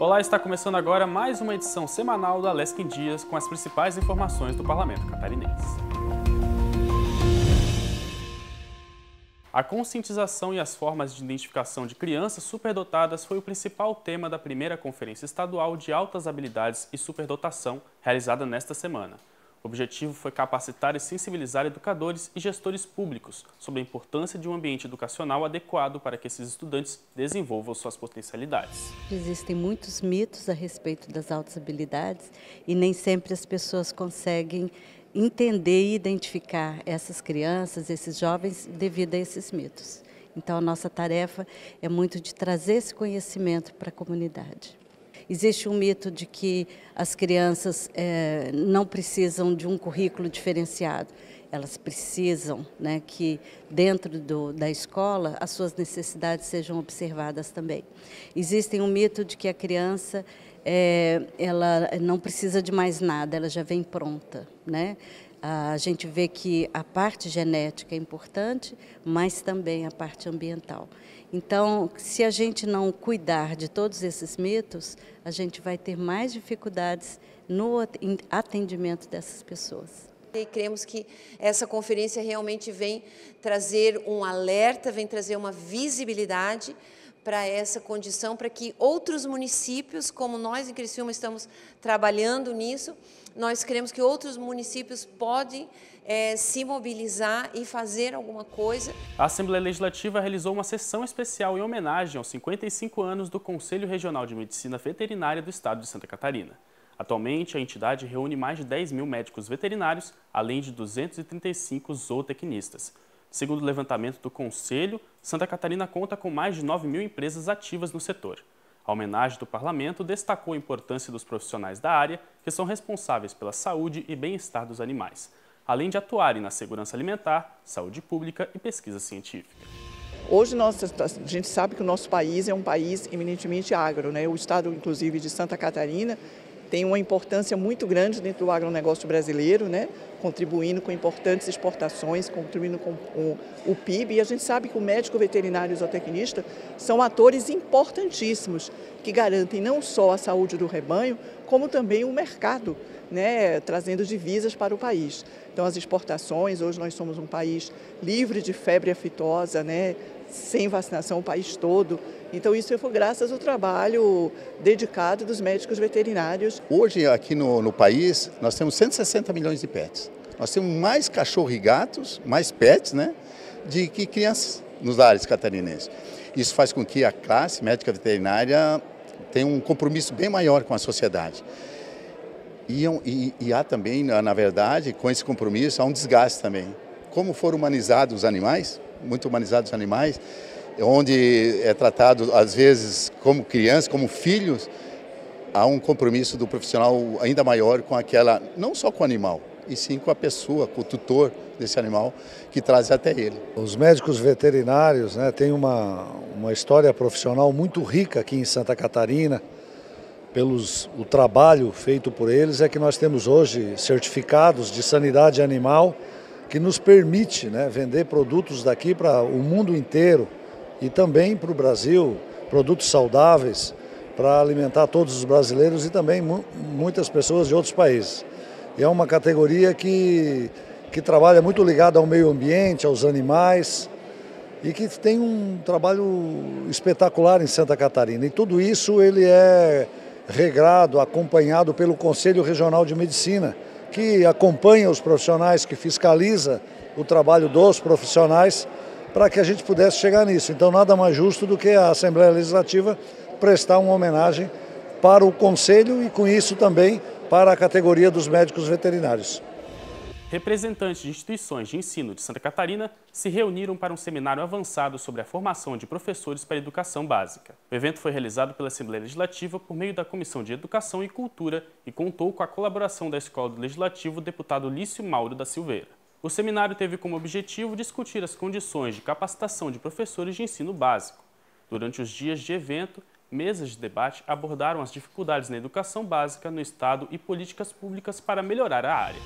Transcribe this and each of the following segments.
Olá, está começando agora mais uma edição semanal do Alesc em Dia com as principais informações do Parlamento Catarinense. A conscientização e as formas de identificação de crianças superdotadas foi o principal tema da primeira Conferência Estadual de Altas Habilidades e Superdotação, realizada nesta semana. O objetivo foi capacitar e sensibilizar educadores e gestores públicos sobre a importância de um ambiente educacional adequado para que esses estudantes desenvolvam suas potencialidades. Existem muitos mitos a respeito das altas habilidades e nem sempre as pessoas conseguem entender e identificar essas crianças, esses jovens, devido a esses mitos. Então, a nossa tarefa é muito de trazer esse conhecimento para a comunidade. Existe um mito de que as crianças não precisam de um currículo diferenciado. Elas precisam, né, que dentro da escola as suas necessidades sejam observadas também. Existe um mito de que a criança ela não precisa de mais nada, ela já vem pronta, né? A gente vê que a parte genética é importante, mas também a parte ambiental. Então, se a gente não cuidar de todos esses mitos, a gente vai ter mais dificuldades no atendimento dessas pessoas. E cremos que essa conferência realmente vem trazer um alerta, vem trazer uma visibilidade para essa condição, para que outros municípios, como nós em Criciúma estamos trabalhando nisso, nós queremos que outros municípios podem se mobilizar e fazer alguma coisa. A Assembleia Legislativa realizou uma sessão especial em homenagem aos 55 anos do Conselho Regional de Medicina Veterinária do Estado de Santa Catarina. Atualmente, a entidade reúne mais de 10 mil médicos veterinários, além de 235 zootecnistas. Segundo o levantamento do Conselho, Santa Catarina conta com mais de 9 mil empresas ativas no setor. A homenagem do parlamento destacou a importância dos profissionais da área, que são responsáveis pela saúde e bem-estar dos animais, além de atuarem na segurança alimentar, saúde pública e pesquisa científica. Hoje a gente sabe que o nosso país é um país eminentemente agro, né? O estado, inclusive, de Santa Catarina tem uma importância muito grande dentro do agronegócio brasileiro, né? Contribuindo com importantes exportações, contribuindo com o PIB. E a gente sabe que o médico veterinário e o zootecnista são atores importantíssimos que garantem não só a saúde do rebanho, como também o mercado, né? Trazendo divisas para o país. Então, as exportações, hoje nós somos um país livre de febre aftosa, né? Sem vacinação o país todo. Então, isso foi graças ao trabalho dedicado dos médicos veterinários. Hoje, aqui no país, nós temos 160 milhões de pets. Nós temos mais cachorro e gatos, mais pets, né, de que crianças nos lares catarinenses. Isso faz com que a classe médica veterinária tenha um compromisso bem maior com a sociedade. E há também, na verdade, com esse compromisso, há um desgaste também. Como foram humanizados os animais, muito humanizados os animais, onde é tratado, às vezes, como crianças, como filhos, há um compromisso do profissional ainda maior com aquela, não só com o animal, e sim com a pessoa, com o tutor desse animal que traz até ele. Os médicos veterinários, né, têm uma história profissional muito rica aqui em Santa Catarina. O trabalho feito por eles é que nós temos hoje certificados de sanidade animal que nos permite, né, vender produtos daqui para o mundo inteiro e também para o Brasil, produtos saudáveis para alimentar todos os brasileiros e também muitas pessoas de outros países. E é uma categoria que trabalha muito ligada ao meio ambiente, aos animais e que tem um trabalho espetacular em Santa Catarina. E tudo isso ele é regrado, acompanhado pelo Conselho Regional de Medicina, que acompanha os profissionais, que fiscaliza o trabalho dos profissionais, para que a gente pudesse chegar nisso. Então, nada mais justo do que a Assembleia Legislativa prestar uma homenagem para o Conselho e, com isso, também para a categoria dos médicos veterinários. Representantes de instituições de ensino de Santa Catarina se reuniram para um seminário avançado sobre a formação de professores para a educação básica. O evento foi realizado pela Assembleia Legislativa por meio da Comissão de Educação e Cultura e contou com a colaboração da Escola do Legislativo, deputado Ulício Mauro da Silveira. O seminário teve como objetivo discutir as condições de capacitação de professores de ensino básico. Durante os dias de evento, mesas de debate abordaram as dificuldades na educação básica no estado e políticas públicas para melhorar a área.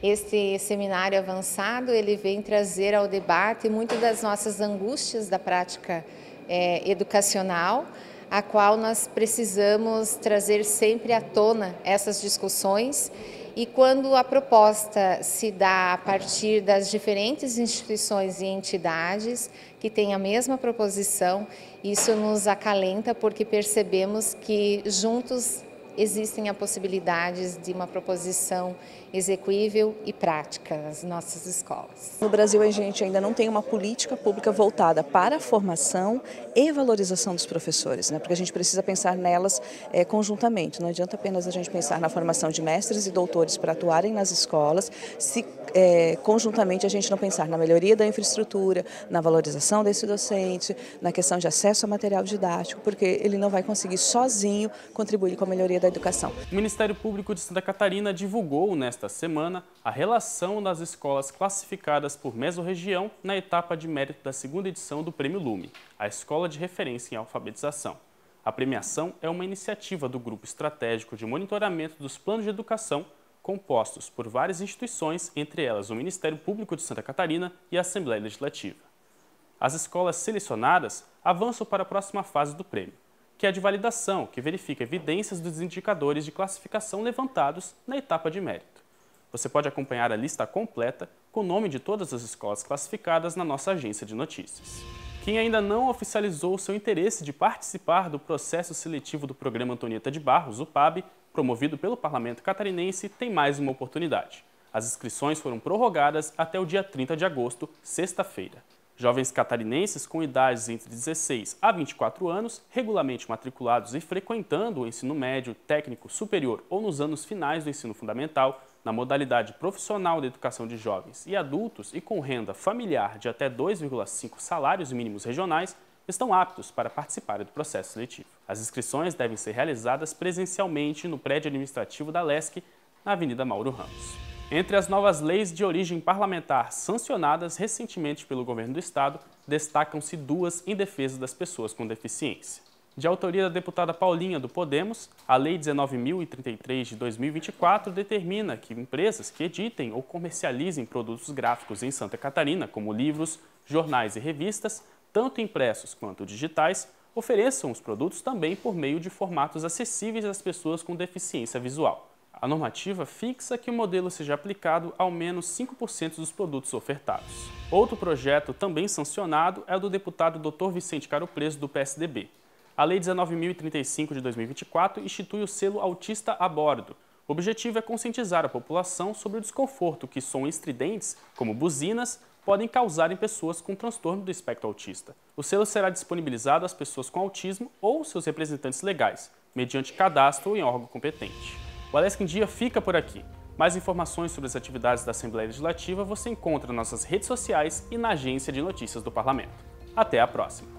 Este seminário avançado, ele vem trazer ao debate muitas das nossas angústias da prática educacional, a qual nós precisamos trazer sempre à tona essas discussões. E quando a proposta se dá a partir das diferentes instituições e entidades que têm a mesma proposição, isso nos acalenta porque percebemos que juntos existem as possibilidades de uma proposição execuível e prática nas nossas escolas. No Brasil, a gente ainda não tem uma política pública voltada para a formação e valorização dos professores, né? Porque a gente precisa pensar nelas conjuntamente. Não adianta apenas a gente pensar na formação de mestres e doutores para atuarem nas escolas, se conjuntamente a gente não pensar na melhoria da infraestrutura, na valorização desse docente, na questão de acesso a material didático, porque ele não vai conseguir sozinho contribuir com a melhoria da educação. O Ministério Público de Santa Catarina divulgou nesta semana a relação das escolas classificadas por mesorregião na etapa de mérito da segunda edição do Prêmio Lume, a escola de referência em alfabetização. A premiação é uma iniciativa do Grupo Estratégico de Monitoramento dos Planos de Educação, compostos por várias instituições, entre elas o Ministério Público de Santa Catarina e a Assembleia Legislativa. As escolas selecionadas avançam para a próxima fase do prêmio, que é a de validação, que verifica evidências dos indicadores de classificação levantados na etapa de mérito. Você pode acompanhar a lista completa com o nome de todas as escolas classificadas na nossa agência de notícias. Quem ainda não oficializou o seu interesse de participar do processo seletivo do programa Antonieta de Barros, o PAB, promovido pelo Parlamento Catarinense, tem mais uma oportunidade. As inscrições foram prorrogadas até o dia 30 de agosto, sexta-feira. Jovens catarinenses com idades entre 16 a 24 anos, regularmente matriculados e frequentando o ensino médio, técnico, superior ou nos anos finais do ensino fundamental, na modalidade profissional da educação de jovens e adultos e com renda familiar de até 2,5 salários mínimos regionais, estão aptos para participar do processo seletivo. As inscrições devem ser realizadas presencialmente no prédio administrativo da Alesc, na Avenida Mauro Ramos. Entre as novas leis de origem parlamentar sancionadas recentemente pelo governo do estado, destacam-se duas em defesa das pessoas com deficiência. De autoria da deputada Paulinha do Podemos, a Lei 19.033 de 2024 determina que empresas que editem ou comercializem produtos gráficos em Santa Catarina, como livros, jornais e revistas, tanto impressos quanto digitais, ofereçam os produtos também por meio de formatos acessíveis às pessoas com deficiência visual. A normativa fixa que o modelo seja aplicado ao menos 5% dos produtos ofertados. Outro projeto também sancionado é o do deputado Dr. Vicente Caropreso, do PSDB. A Lei 19.035 de 2024 institui o selo Autista a Bordo. O objetivo é conscientizar a população sobre o desconforto que sons estridentes, como buzinas, podem causar em pessoas com transtorno do espectro autista. O selo será disponibilizado às pessoas com autismo ou seus representantes legais, mediante cadastro em órgão competente. O Alesc em Dia fica por aqui. Mais informações sobre as atividades da Assembleia Legislativa você encontra nas nossas redes sociais e na Agência de Notícias do Parlamento. Até a próxima!